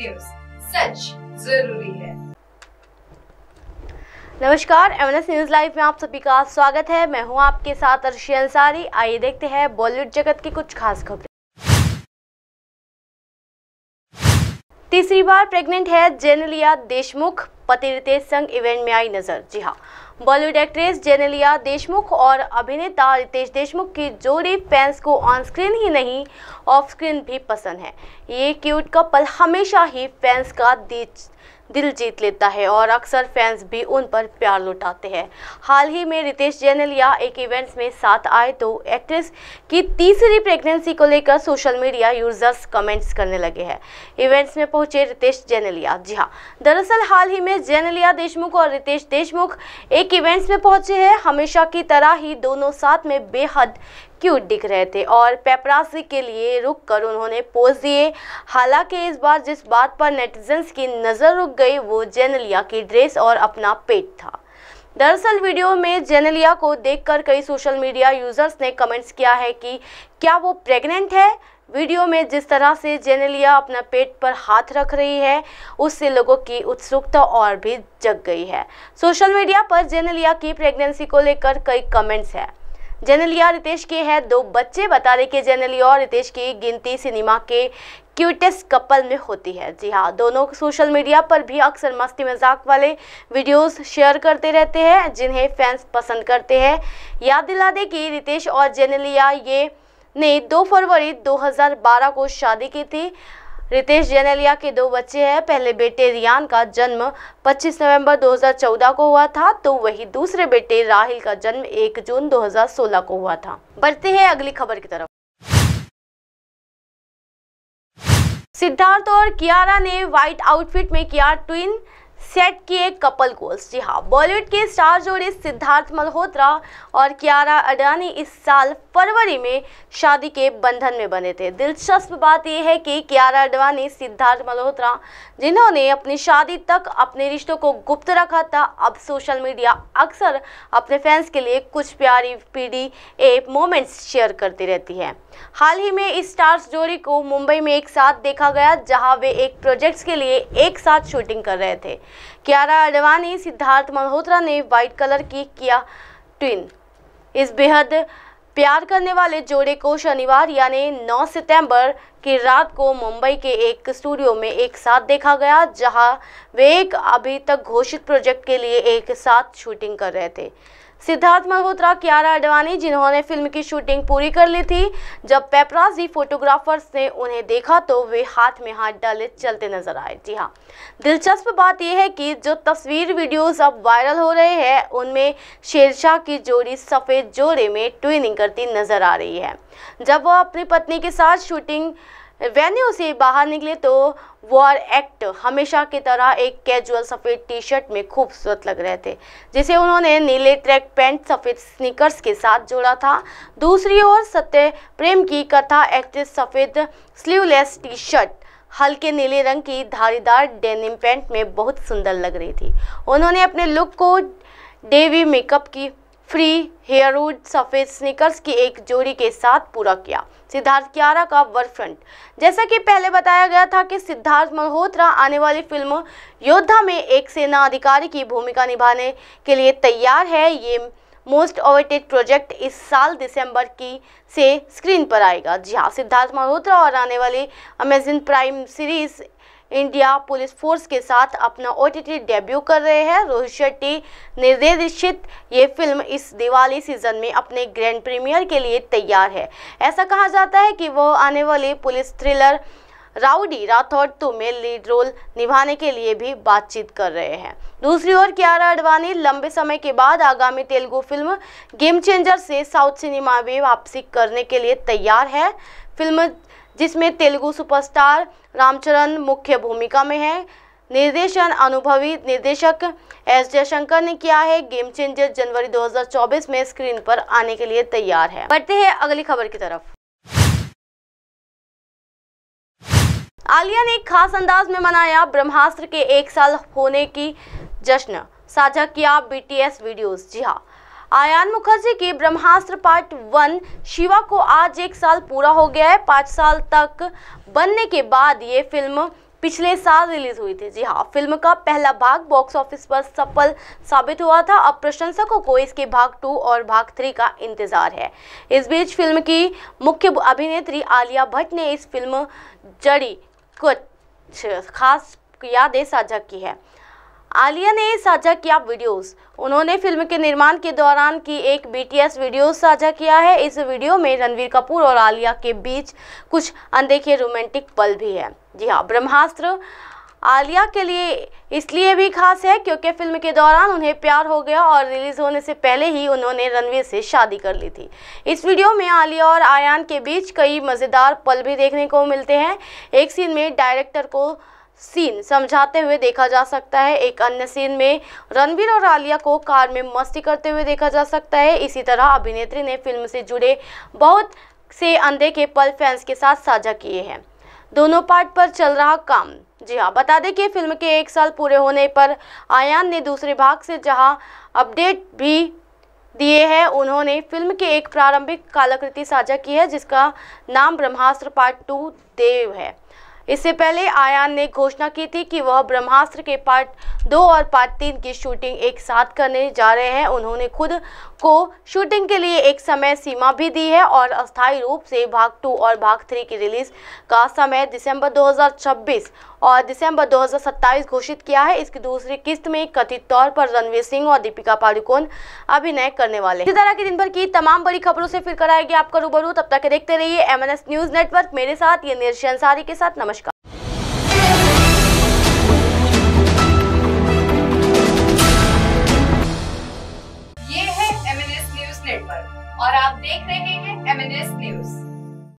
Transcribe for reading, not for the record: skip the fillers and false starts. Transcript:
News, सच जरूरी है। नमस्कार, एमएनएस न्यूज लाइव में आप सभी का स्वागत है। मैं हूं आपके साथ अर्शी अंसारी। आइए देखते हैं बॉलीवुड जगत की कुछ खास खबरें। तीसरी बार प्रेग्नेंट है जेनेलिया देशमुख, पति रितेश संग इवेंट में आई नजर। जी हाँ, बॉलीवुड एक्ट्रेस जेनेलिया देशमुख और अभिनेता रितेश देशमुख की जोड़ी फैंस को ऑन स्क्रीन ही नहीं ऑफ स्क्रीन भी पसंद है। ये क्यूट कपल हमेशा ही फैंस का दिल जीत लेता है और अक्सर फैंस भी उन पर प्यार लुटाते हैं। हाल ही में रितेश जेनेलिया एक इवेंट्स में साथ आए तो एक्ट्रेस की तीसरी प्रेगनेंसी को लेकर सोशल मीडिया यूजर्स कमेंट्स करने लगे हैं। इवेंट्स में पहुंचे रितेश जेनेलिया। जी हाँ, दरअसल हाल ही में जेनेलिया देशमुख और रितेश देशमुख एक इवेंट्स में पहुंचे हैं। हमेशा की तरह ही दोनों साथ में बेहद क्यूट दिख रहे थे और पेपरासी के लिए रुककर उन्होंने पोज दिए। हालांकि इस बार जिस बात पर नेटिजन्स की नज़र रुक गई वो जेनेलिया की ड्रेस और अपना पेट था। दरअसल वीडियो में जेनेलिया को देखकर कई सोशल मीडिया यूजर्स ने कमेंट्स किया है कि क्या वो प्रेग्नेंट है। वीडियो में जिस तरह से जेनेलिया अपना पेट पर हाथ रख रही है उससे लोगों की उत्सुकता और भी जग गई है। सोशल मीडिया पर जेनेलिया की प्रेगनेंसी को लेकर कई कमेंट्स हैं। जेनेलिया रितेश के हैं दो बच्चे। बता दें कि जेनेलिया और रितेश की गिनती सिनेमा के क्यूटेस्ट कपल में होती है। जी हाँ, दोनों सोशल मीडिया पर भी अक्सर मस्ती मजाक वाले वीडियोस शेयर करते रहते हैं जिन्हें फैंस पसंद करते हैं। याद दिला दें कि रितेश और जेनेलिया ने 2 फरवरी 2012 को शादी की थी। रितेश जेनेलिया के 2 बच्चे हैं। पहले बेटे रियान का जन्म 25 नवंबर 2014 को हुआ था तो वही दूसरे बेटे राहिल का जन्म 1 जून 2016 को हुआ था। बढ़ते हैं अगली खबर की तरफ। सिद्धार्थ और कियारा ने व्हाइट आउटफिट में किया ट्विन सेट किए कपल गोल्स। जी हाँ, बॉलीवुड के स्टार जोड़ी सिद्धार्थ मल्होत्रा और कियारा अडवाणी इस साल फरवरी में शादी के बंधन में बने थे। दिलचस्प बात यह है कि कियारा अडवाणी सिद्धार्थ मल्होत्रा, जिन्होंने अपनी शादी तक अपने रिश्तों को गुप्त रखा था, अब सोशल मीडिया अक्सर अपने फैंस के लिए कुछ प्यारी पीडीए मोमेंट्स शेयर करती रहती है। हाल ही में इस स्टार्स जोड़ी को मुंबई में एक साथ देखा गया जहाँ वे एक प्रोजेक्ट्स के लिए एक साथ शूटिंग कर रहे थे। कियारा अडवाणी सिद्धार्थ मल्होत्रा ने व्हाइट कलर की किया ट्विन। इस बेहद प्यार करने वाले जोड़े को शनिवार यानी 9 सितंबर की रात को मुंबई के एक स्टूडियो में एक साथ देखा गया जहां वे एक अभी तक घोषित प्रोजेक्ट के लिए एक साथ शूटिंग कर रहे थे। सिद्धार्थ मल्होत्रा, कियारा अडवाणी, जिन्होंने फिल्म की शूटिंग पूरी कर ली थी, जब पेपराजी फोटोग्राफर्स ने उन्हें देखा तो वे हाथ में हाथ डाले चलते नजर आए। जी हाँ, दिलचस्प बात यह है कि जो तस्वीर वीडियोस अब वायरल हो रहे हैं उनमें शेरशाह की जोड़ी सफ़ेद जोड़े में ट्विनिंग करती नजर आ रही है। जब वह अपनी पत्नी के साथ शूटिंग वेन्यू से बाहर निकले तो वॉर एक्ट हमेशा की तरह एक कैजुअल सफ़ेद टी शर्ट में खूबसूरत लग रहे थे जिसे उन्होंने नीले ट्रैक पैंट सफ़ेद स्नीकर्स के साथ जोड़ा था। दूसरी ओर सत्य प्रेम की कथा एक्ट्रेस सफ़ेद स्लीवलेस टी शर्ट हल्के नीले रंग की धारीदार डेनिम पैंट में बहुत सुंदर लग रही थी। उन्होंने अपने लुक को डेवी मेकअप की फ्री हेयरवुड सफ़ेद स्नीकर्स की एक जोड़ी के साथ पूरा किया। सिद्धार्थ कियारा का वर्कफ्रंट। जैसा कि पहले बताया गया था कि सिद्धार्थ मल्होत्रा आने वाली फिल्म योद्धा में एक सेना अधिकारी की भूमिका निभाने के लिए तैयार है। ये मोस्ट अवेटेड प्रोजेक्ट इस साल दिसंबर की से स्क्रीन पर आएगा। जी हाँ, सिद्धार्थ मल्होत्रा और आने वाली Amazon Prime series India police force के साथ अपना OTT डेब्यू कर रहे हैं। रोहित शेट्टी निर्देशित ये फिल्म इस दिवाली सीजन में अपने ग्रैंड प्रीमियर के लिए तैयार है। ऐसा कहा जाता है कि वह आने वाले पुलिस थ्रिलर राउडी राठौड़ 2 में लीड रोल निभाने के लिए भी बातचीत कर रहे हैं। दूसरी ओर कियारा अडवाणी लंबे समय के बाद आगामी तेलुगु फिल्म गेम चेंजर से साउथ सिनेमा में वापसी करने के लिए तैयार है। फिल्म जिसमें तेलुगु सुपरस्टार रामचरण मुख्य भूमिका में है। निर्देशन अनुभवी निर्देशक S जयशंकर ने किया है। गेम चेंजर जनवरी 2024 में स्क्रीन पर आने के लिए तैयार है। बढ़ते हैं अगली खबर की तरफ। आलिया ने खास अंदाज में मनाया ब्रह्मास्त्र के 1 साल होने की जश्न, साझा किया BTS वीडियोस। जी हाँ, आयान मुखर्जी की ब्रह्मास्त्र पार्ट 1 शिवा को आज 1 साल पूरा हो गया है। 5 साल तक बनने के बाद ये फिल्म पिछले साल रिलीज हुई थी। जी हाँ, फिल्म का पहला भाग बॉक्स ऑफिस पर सफल साबित हुआ था। अब प्रशंसकों को इसके भाग 2 और भाग 3 का इंतजार है। इस बीच फिल्म की मुख्य अभिनेत्री आलिया भट्ट ने इस फिल्म जड़ी कुछ खास यादें साझा की है। आलिया ने साझा किया वीडियोस। उन्होंने फिल्म के निर्माण के दौरान की एक बीटीएस वीडियो साझा किया है। इस वीडियो में रणवीर कपूर और आलिया के बीच कुछ अनदेखे रोमांटिक पल भी है। जी हाँ, ब्रह्मास्त्र आलिया के लिए इसलिए भी खास है क्योंकि फिल्म के दौरान उन्हें प्यार हो गया और रिलीज़ होने से पहले ही उन्होंने रणवीर से शादी कर ली थी। इस वीडियो में आलिया और आयान के बीच कई मज़ेदार पल भी देखने को मिलते हैं। एक सीन में डायरेक्टर को सीन समझाते हुए देखा जा सकता है। एक अन्य सीन में रणवीर और आलिया को कार में मस्ती करते हुए देखा जा सकता है। इसी तरह अभिनेत्री ने फिल्म से जुड़े बहुत से अनदेखे पल फैंस के साथ साझा किए हैं। दोनों पार्ट पर चल रहा काम। जी हाँ, बता दें कि फिल्म के 1 साल पूरे होने पर आयान ने दूसरे भाग से जहां अपडेट भी दिए हैं, उन्होंने फिल्म के एक प्रारंभिक कलाकृति साझा की है जिसका नाम ब्रह्मास्त्र पार्ट 2 देव है। इससे पहले आयान ने घोषणा की थी कि वह ब्रह्मास्त्र के पार्ट 2 और पार्ट 3 की शूटिंग एक साथ करने जा रहे हैं। उन्होंने खुद को शूटिंग के लिए एक समय सीमा भी दी है और अस्थायी रूप से भाग 2 और भाग 3 की रिलीज का समय दिसंबर 2026 और दिसंबर 2027 घोषित किया है। इसकी दूसरी किस्त में कथित तौर पर रणवीर सिंह और दीपिका पादुकोण अभिनय करने वाले। इसी तरह की दिन भर की तमाम बड़ी खबरों से फिर कराएगी आपका रूबरू। तब तक देखते रहिए MNS न्यूज़ नेटवर्क मेरे साथ, ये नीरज अंसारी के साथ। नमस्कार। और आप देख रहे हैं MNS